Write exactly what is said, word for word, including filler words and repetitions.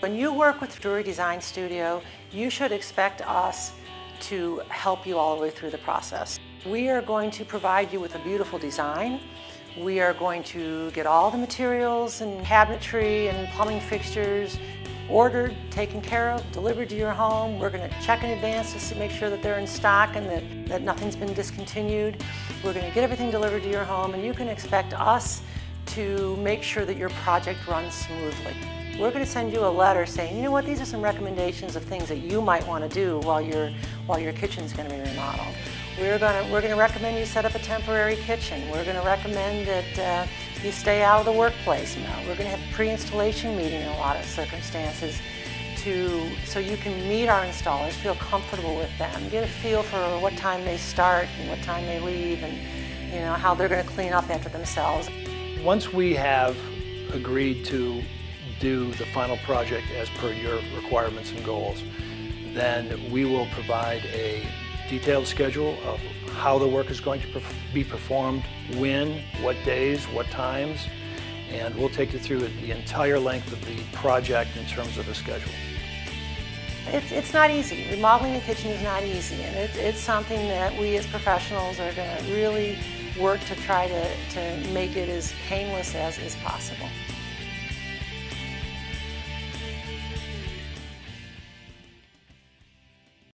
When you work with Drury Design Studio, you should expect us to help you all the way through the process. We are going to provide you with a beautiful design. We are going to get all the materials and cabinetry and plumbing fixtures ordered, taken care of, delivered to your home. We're going to check in advance just to make sure that they're in stock and that, that nothing's been discontinued. We're going to get everything delivered to your home, and you can expect us to make sure that your project runs smoothly. We're going to send you a letter saying, you know what, these are some recommendations of things that you might want to do while, you're, while your kitchen's going to be remodeled. We're going to, we're going to recommend you set up a temporary kitchen. We're going to recommend that uh, you stay out of the workplace now. We're going to have pre-installation meeting in a lot of circumstances to, so you can meet our installers, feel comfortable with them, get a feel for what time they start and what time they leave, and you know, how they're going to clean up after themselves. Once we have agreed to do the final project as per your requirements and goals, then we will provide a detailed schedule of how the work is going to be performed, when, what days, what times, and we'll take you through the entire length of the project in terms of a schedule. It's, it's not easy. Remodeling the kitchen is not easy, and it's, it's something that we as professionals are going to really work to try to, to make it as painless as is possible.